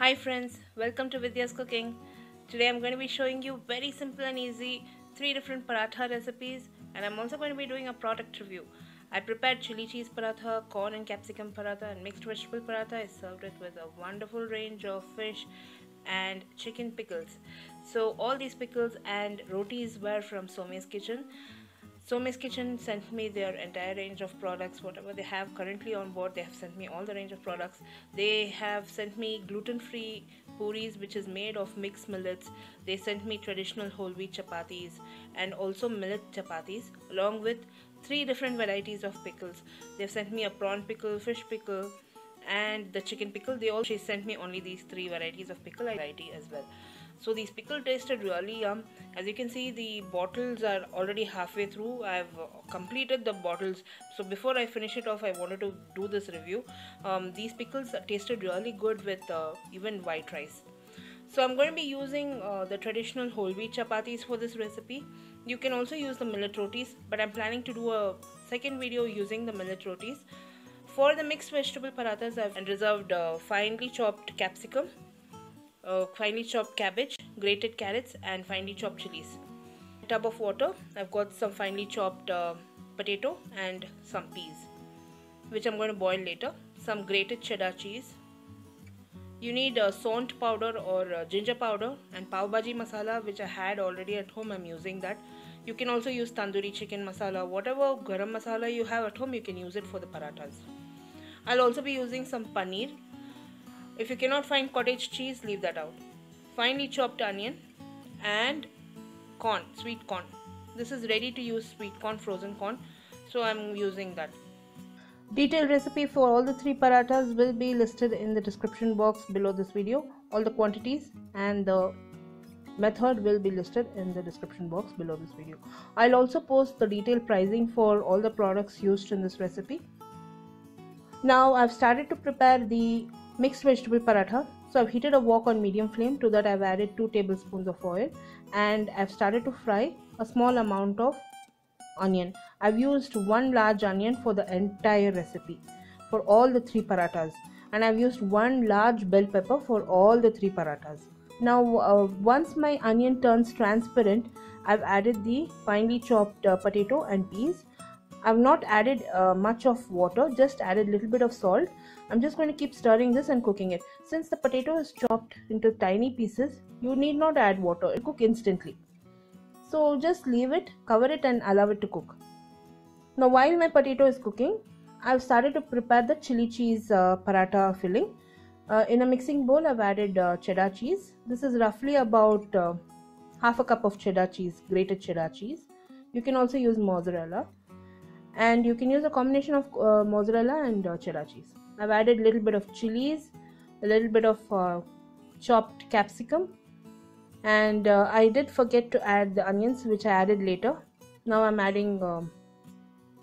Hi friends, welcome to Vidya's Cooking. Today I'm going to be showing you very simple and easy 3 different paratha recipes, and I'm also going to be doing a product review. I prepared chili cheese paratha, corn and capsicum paratha, and mixed vegetable paratha. I served it with a wonderful range of fish and chicken pickles. So all these pickles and rotis were from Somey's Kitchen. Somey's Kitchen sent me their entire range of products, whatever they have currently on board. They have sent me all the range of products. They have sent me gluten-free puris, which is made of mixed millets. They sent me traditional whole wheat chapatis and also millet chapatis, along with 3 different varieties of pickles. They've sent me a prawn pickle, fish pickle, and the chicken pickle. They also sent me only these 3 varieties of pickle variety as well. So these pickle tasted really yum. As you can see, the bottles are already halfway through. I've completed the bottles. So before I finish it off, I wanted to do this review. These pickles tasted really good with even white rice. So I'm going to be using the traditional whole wheat chapatis for this recipe. You can also use the millet rotis, but I'm planning to do a second video using the millet rotis. For the mixed vegetable parathas, I've reserved finely chopped capsicum, finely chopped cabbage, grated carrots, and finely chopped chilies. In a tub of water, I've got some finely chopped potato and some peas, which I'm going to boil later. Some grated cheddar cheese. You need saunt powder or ginger powder, and pav bhaji masala, which I had already at home. I'm using that. You can also use tandoori chicken masala. Whatever garam masala you have at home, you can use it for the parathas. I'll also be using some paneer. If you cannot find cottage cheese, leave that out. Finely chopped onion and corn, sweet corn. This is ready to use sweet corn, frozen corn. So I'm using that. Detailed recipe for all the 3 parathas will be listed in the description box below this video. All the quantities and the method will be listed in the description box below this video. I'll also post the detailed pricing for all the products used in this recipe. Now I've started to prepare the mixed vegetable paratha. So I've heated a wok on medium flame. To that I've added 2 tablespoons of oil, and I've started to fry a small amount of onion. I've used 1 large onion for the entire recipe for all the 3 parathas, and I've used 1 large bell pepper for all the 3 parathas. Now once my onion turns transparent, I've added the finely chopped potato and peas. I've not added much of water, just added a little bit of salt. I'm just going to keep stirring this and cooking it. Since the potato is chopped into tiny pieces, you need not add water. It'll cook instantly. So just leave it, cover it, and allow it to cook. Now while my potato is cooking, I've started to prepare the chili cheese paratha filling. In a mixing bowl, I've added cheddar cheese. This is roughly about half a cup of cheddar cheese, grated cheddar cheese. You can also use mozzarella. And you can use a combination of mozzarella and cheddar cheese. I've added a little bit of chilies, a little bit of chopped capsicum, and I did forget to add the onions, which I added later. Now I'm adding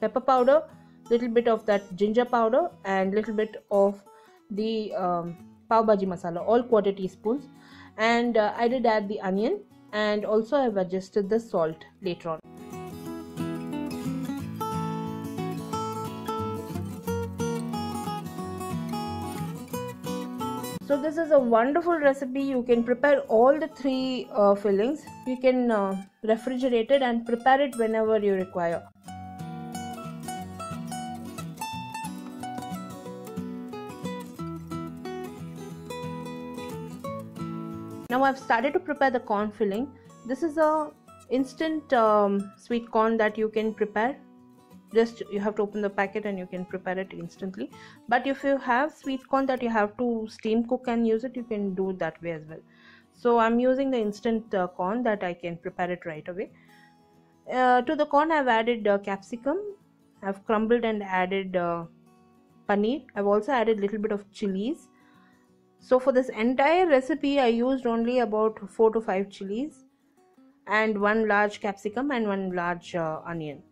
pepper powder, little bit of that ginger powder, and little bit of the pav bhaji masala, all quarter teaspoons. And I did add the onion, and also I've adjusted the salt later on. So this is a wonderful recipe. You can prepare all the 3 fillings. You can refrigerate it and prepare it whenever you require. Now I've started to prepare the corn filling. This is a instant sweet corn that you can prepare. Just you have to open the packet and you can prepare it instantly. But if you have sweet corn that you have to steam cook and use it, you can do it that way as well. So I'm using the instant corn that I can prepare it right away. To the corn I've added capsicum. I've crumbled and added paneer. I've also added a little bit of chilies. So for this entire recipe I used only about 4 to 5 chilies, and 1 large capsicum, and 1 large onion.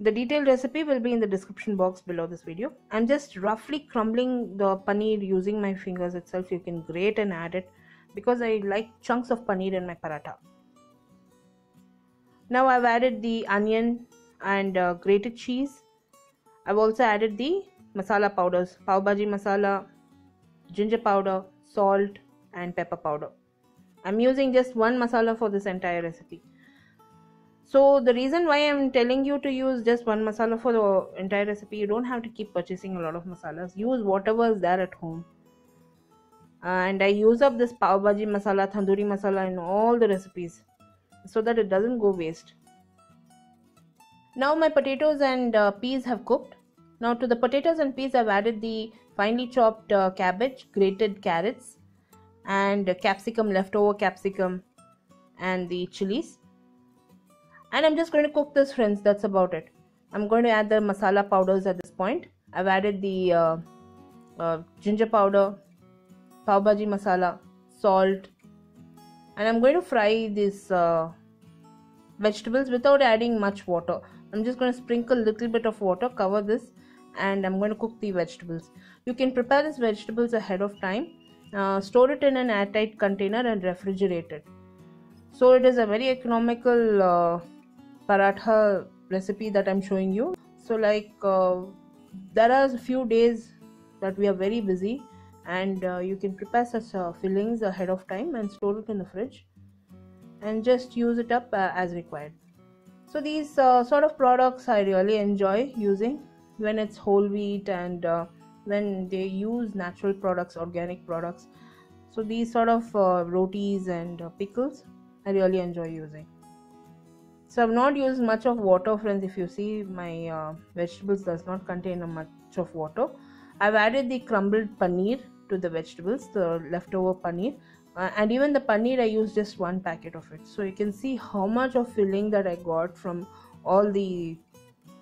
The detailed recipe will be in the description box below this video. I'm just roughly crumbling the paneer using my fingers itself. You can grate and add it, because I like chunks of paneer in my paratha. Now I've added the onion and grated cheese. I've also added the masala powders, pav bhaji masala, ginger powder, salt and pepper powder. I'm using just one masala for this entire recipe. So the reason why I'm telling you to use just one masala for the entire recipe, you don't have to keep purchasing a lot of masalas. Use whatever is there at home. And I use up this pav bhaji masala, tandoori masala in all the recipes so that it doesn't go waste. Now my potatoes and peas have cooked. Now to the potatoes and peas I've added the finely chopped cabbage, grated carrots and capsicum, leftover capsicum and the chilies. And I'm just going to cook this, friends. That's about it. I'm going to add the masala powders at this point. I've added the ginger powder, pav bhaji masala, salt, and I'm going to fry these vegetables without adding much water. I'm just going to sprinkle a little bit of water, cover this, and I'm going to cook the vegetables. You can prepare these vegetables ahead of time. Store it in an airtight container and refrigerate it. So it is a very economical paratha recipe that I'm showing you. So like there are a few days that we are very busy, and you can prepare such fillings ahead of time and store it in the fridge and just use it up as required. So these sort of products I really enjoy using when it's whole wheat and when they use natural products, organic products. So these sort of rotis and pickles I really enjoy using. So I've not used much of water, friends. If you see, my vegetables does not contain much of water. I've added the crumbled paneer to the vegetables, the leftover paneer, and even the paneer I used just one packet of it. So you can see how much of filling that I got from all the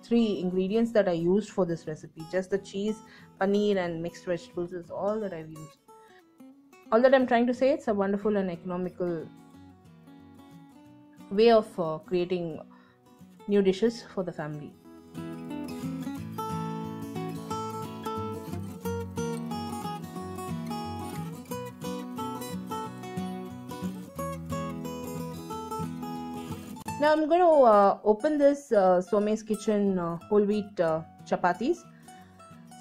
three ingredients that I used for this recipe. Just the cheese, paneer and mixed vegetables is all that I've used. All that I'm trying to say, it's a wonderful and economical way of creating new dishes for the family. Now I'm going to open this Somey's Kitchen whole wheat chapatis.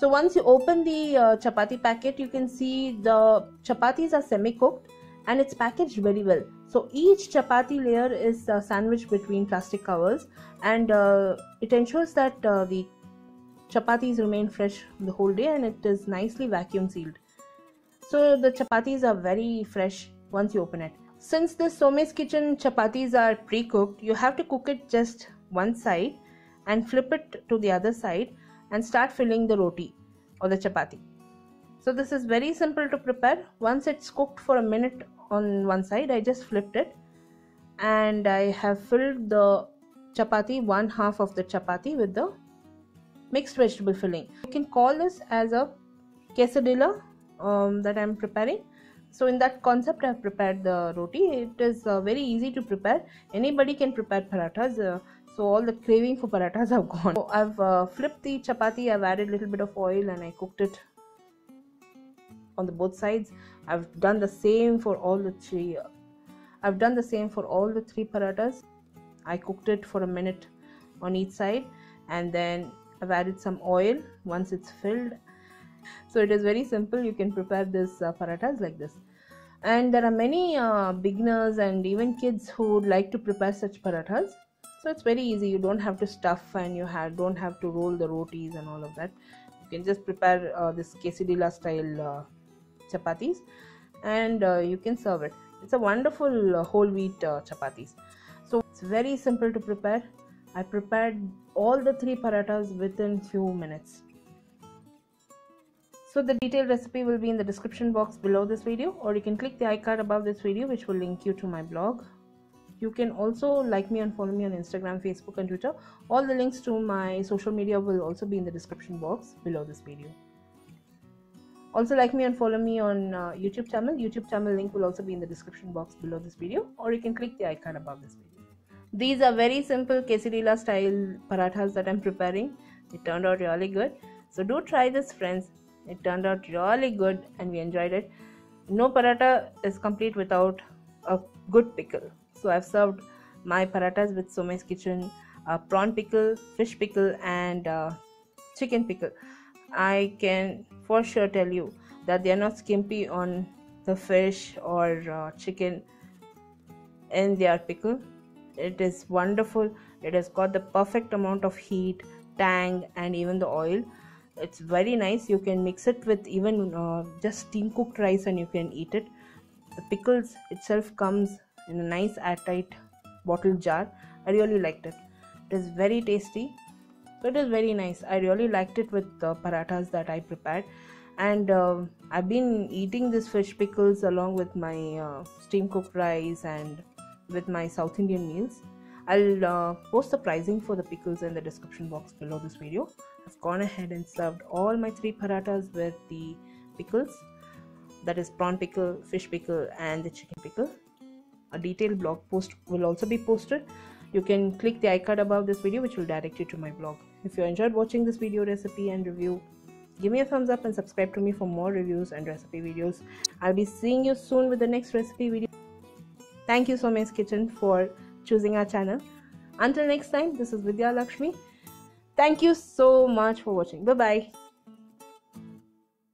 So once you open the chapati packet, you can see the chapatis are semi-cooked and it's packaged very well. So each chapati layer is sandwiched between plastic covers, and it ensures that the chapatis remain fresh the whole day, and it is nicely vacuum sealed. So the chapatis are very fresh once you open it. Since the Somey's Kitchen chapatis are pre-cooked, you have to cook it just one side and flip it to the other side and start filling the roti or the chapati. So this is very simple to prepare. Once it's cooked for a minute on one side, I just flipped it and I have filled the chapati, one half of the chapati, with the mixed vegetable filling. You can call this as a quesadilla that I'm preparing. So in that concept, I've prepared the roti. It is very easy to prepare. Anybody can prepare parathas. So all the craving for parathas have gone. So I've flipped the chapati. I've added a little bit of oil and I cooked it on the both sides. I've done the same for all the three. Parathas. I cooked it for a minute on each side, and then I've added some oil once it's filled. So it is very simple. You can prepare this parathas like this, and there are many beginners and even kids who would like to prepare such parathas. So it's very easy. You don't have to stuff and you don't have to roll the rotis and all of that. You can just prepare this quesadilla style chapatis, and you can serve it. It's a wonderful whole wheat chapatis. So it's very simple to prepare. I prepared all the three parathas within few minutes. So the detailed recipe will be in the description box below this video, or you can click the icon above this video which will link you to my blog. You can also like me and follow me on Instagram, Facebook and Twitter. All the links to my social media will also be in the description box below this video. Also like me and follow me on YouTube channel. YouTube channel link will also be in the description box below this video, or you can click the icon above this video. These are very simple quesadilla style parathas that I'm preparing. It turned out really good. So do try this, friends. It turned out really good and we enjoyed it. No paratha is complete without a good pickle. So I've served my parathas with Somey's Kitchen prawn pickle, fish pickle and chicken pickle. I can for sure tell you that they are not skimpy on the fish or chicken in their pickle. It is wonderful. It has got the perfect amount of heat, tang, and even the oil. It's very nice. You can mix it with even just steam cooked rice and you can eat it. The pickles itself comes in a nice airtight bottle jar. I really liked it. It is very tasty. It is very nice. I really liked it with the parathas that I prepared. And I've been eating this fish pickles along with my steam cooked rice and with my South Indian meals. I'll post the pricing for the pickles in the description box below this video. I've gone ahead and served all my 3 parathas with the pickles, that is prawn pickle, fish pickle, and the chicken pickle. A detailed blog post will also be posted. You can click the icon above this video, which will direct you to my blog. If you enjoyed watching this video recipe and review, give me a thumbs up and subscribe to me for more reviews and recipe videos. I'll be seeing you soon with the next recipe video. Thank you, Somey's Kitchen, for choosing our channel. Until next time, this is Vidya Lakshmi. Thank you so much for watching. Bye bye.